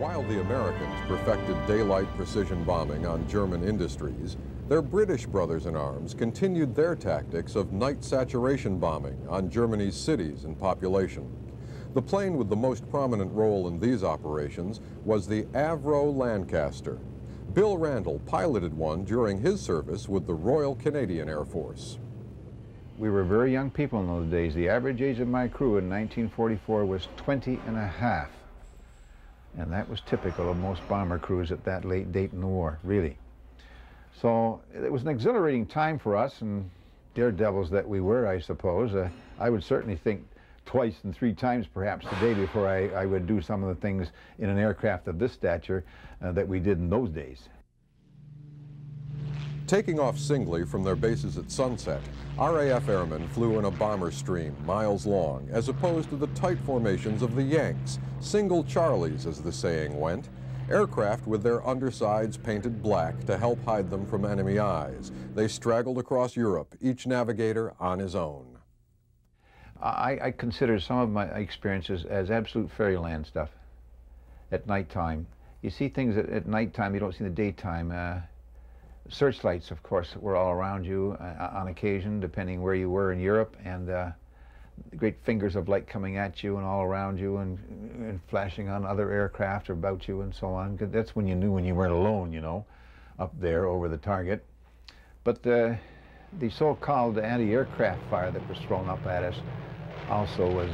While the Americans perfected daylight precision bombing on German industries, their British brothers in arms continued their tactics of night saturation bombing on Germany's cities and population. The plane with the most prominent role in these operations was the Avro Lancaster. Bill Randall piloted one during his service with the Royal Canadian Air Force. We were very young people in those days. The average age of my crew in 1944 was 20 and a half. And that was typical of most bomber crews at that late date in the war, really. So it was an exhilarating time for us, and daredevils that we were, I suppose. I would certainly think twice and three times perhaps a day before I would do some of the things in an aircraft of this stature that we did in those days. Taking off singly from their bases at sunset, RAF airmen flew in a bomber stream miles long, as opposed to the tight formations of the Yanks, single Charlies as the saying went, aircraft with their undersides painted black to help hide them from enemy eyes. They straggled across Europe, each navigator on his own. I consider some of my experiences as absolute fairyland stuff at nighttime. You see things at nighttime you don't see in the daytime. Searchlights, of course, were all around you on occasion, depending where you were in Europe, and great fingers of light coming at you and all around you and flashing on other aircraft about you and so on. That's when you knew when you weren't alone, you know, up there over the target. But the so-called anti-aircraft fire that was thrown up at us also was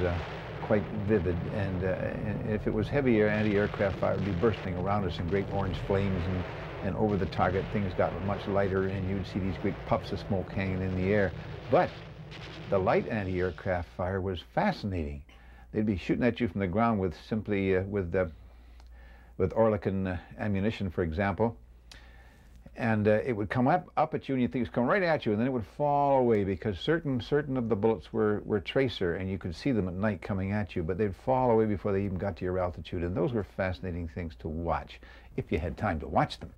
quite vivid, and if it was heavier anti-aircraft fire, it would be bursting around us in great orange flames, and over the target things got much lighter, and you'd see these great puffs of smoke hanging in the air. But the light anti-aircraft fire was fascinating. They'd be shooting at you from the ground with simply with Orlikon ammunition, for example, and it would come up at you, and you think it's coming right at you, and then it would fall away, because certain of the bullets were tracer, and you could see them at night coming at you, but they'd fall away before they even got to your altitude, and those were fascinating things to watch, if you had time to watch them.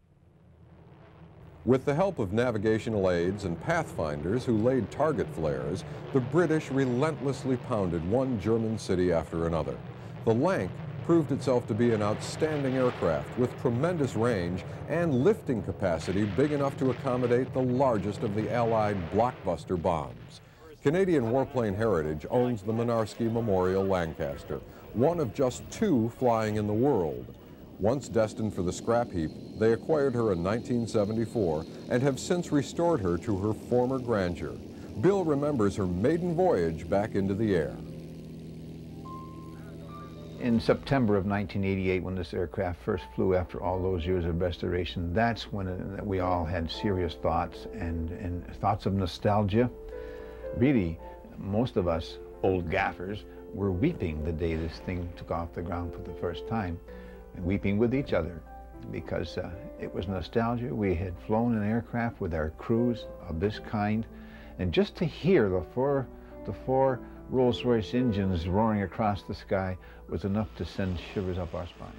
With the help of navigational aids and pathfinders who laid target flares, the British relentlessly pounded one German city after another. The Lanc proved itself to be an outstanding aircraft with tremendous range and lifting capacity big enough to accommodate the largest of the Allied blockbuster bombs. Canadian Warplane Heritage owns the Mynarski Memorial Lancaster, one of just two flying in the world. Once destined for the scrap heap, they acquired her in 1974 and have since restored her to her former grandeur. Bill remembers her maiden voyage back into the air. In September of 1988, when this aircraft first flew after all those years of restoration, that's when we all had serious thoughts and thoughts of nostalgia. Really, most of us old gaffers were weeping the day this thing took off the ground for the first time, and weeping with each other, because it was nostalgia. We had flown an aircraft with our crews of this kind, and just to hear the four Rolls-Royce engines roaring across the sky was enough to send shivers up our spine.